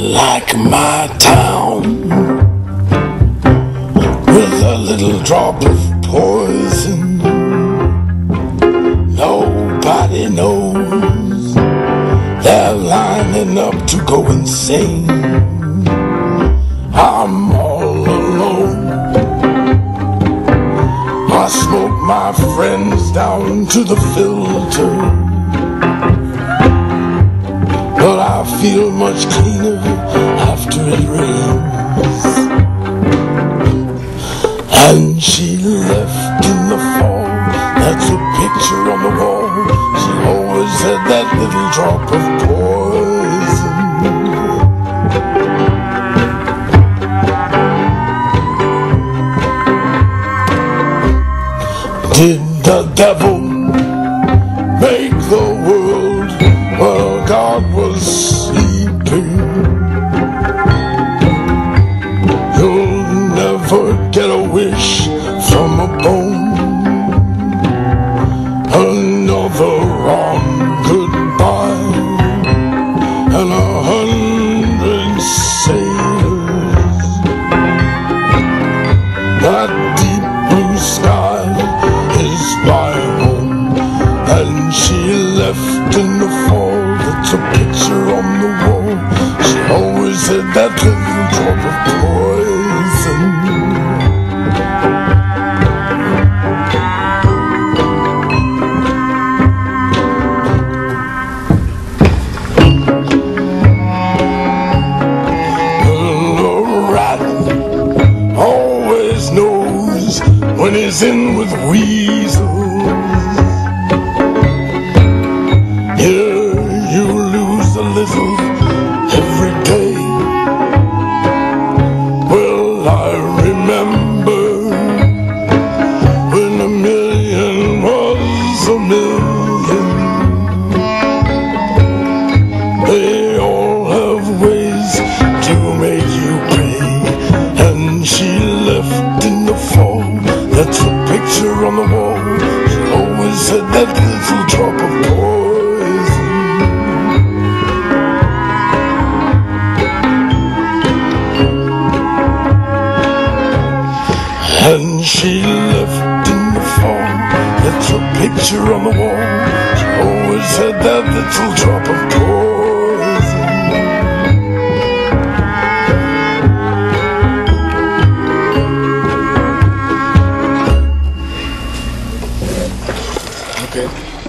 like my town, with a little drop of poison nobody knows. They're lining up to go and sing. I'm all alone. I smoke my friends down to the filter, but I feel much cleaner after it rains. And she left in the fall, that's a picture on the wall. She always had that little drop of poison. Did the devil make the world while God was sleeping? You'll never get a wish from a bone. Another wrong goodbye, and 100 sailors. That deep blue sky is my home, and she left in the fall. That's a picture on the wall. She always had that little drop of poison. The rat always knows when he's in with weasels. Every day, well, I remember when a million was a million. They all have ways to make you pay, and she left in the fall. That's a picture on the wall. She always had that little drop of poison. And she left in the fall, that's a picture on the wall. She always had that little drop of poison. Okay.